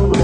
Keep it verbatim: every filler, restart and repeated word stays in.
Photograph